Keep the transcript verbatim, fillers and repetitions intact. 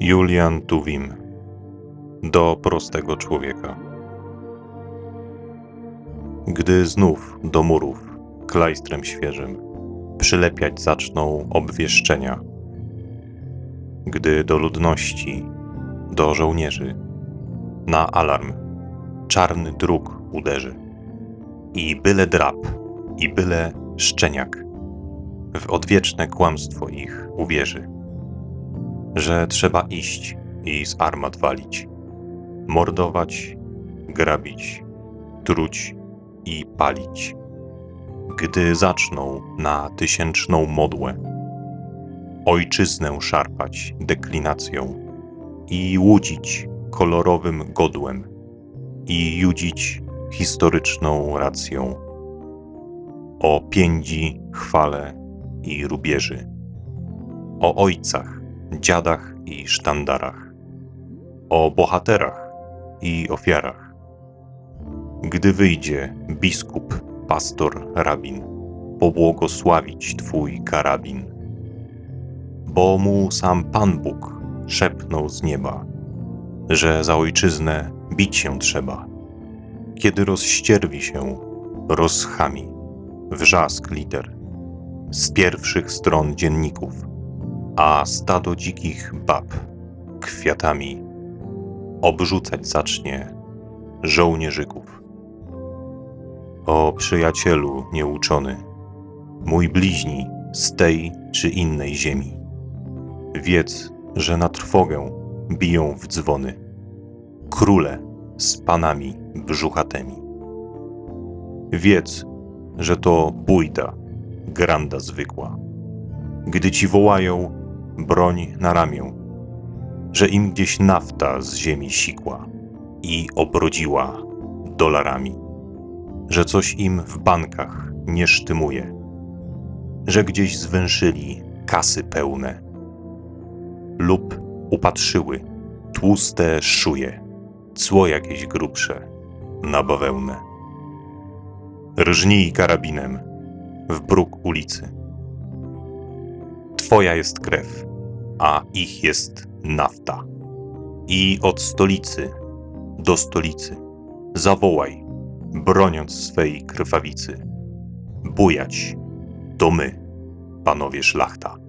Julian Tuwim do prostego człowieka. Gdy znów do murów klajstrem świeżym przylepiać zaczną obwieszczenia, gdy do ludności, do żołnierzy na alarm czarny druk uderzy i byle drab, i byle szczeniak w odwieczne kłamstwo ich uwierzy, że trzeba iść i z armat walić, mordować, grabić, truć i palić, gdy zaczną na tysięczną modłę ojczyznę szarpać deklinacją i łudzić kolorowym godłem i judzić historyczną racją o piędzi, chwale i rubieży, o ojcach, dziadach i sztandarach, o bohaterach i ofiarach. Gdy wyjdzie biskup, pastor, rabin, pobłogosławić twój karabin, bo mu sam Pan Bóg szepnął z nieba, że za ojczyznę bić się trzeba. Kiedy rozścierwi się, rozchami wrzask liter z pierwszych stron dzienników, a stado dzikich bab kwiatami obrzucać zacznie żołnierzyków. O przyjacielu nieuczony, mój bliźni z tej czy innej ziemi, wiedz, że na trwogę biją w dzwony króle z panami brzuchatemi. Wiedz, że to bójda, granda zwykła, gdy ci wołają broń na ramię, że im gdzieś nafta z ziemi sikła i obrodziła dolarami, że coś im w bankach nie sztymuje, że gdzieś zwęszyli kasy pełne lub upatrzyły tłuste szuje, cło jakieś grubsze na bawełnę. Rżnij karabinem w bruk ulicy. Twoja jest krew, a ich jest nafta. I od stolicy do stolicy zawołaj, broniąc swej krwawicy: bujać, to my, panowie szlachta.